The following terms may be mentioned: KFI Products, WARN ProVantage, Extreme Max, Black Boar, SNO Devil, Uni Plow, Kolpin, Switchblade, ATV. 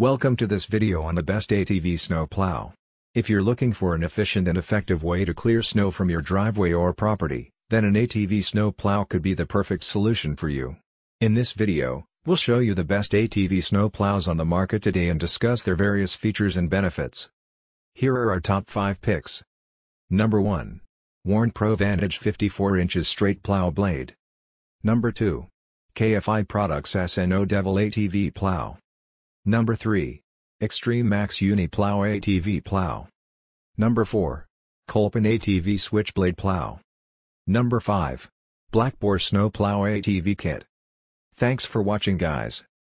Welcome to this video on the best ATV snow plow. If you're looking for an efficient and effective way to clear snow from your driveway or property, then an ATV snow plow could be the perfect solution for you. In this video, we'll show you the best ATV snow plows on the market today and discuss their various features and benefits. Here are our top 5 picks. Number 1. WARN ProVantage 54 inches straight plow blade. Number 2. KFI Products SNO Devil ATV plow. Number 3. Extreme Max Uni Plow ATV plow. Number 4. Kolpin ATV Switchblade plow. Number 5. Black Boar Snow Plow ATV kit. Thanks for watching, guys.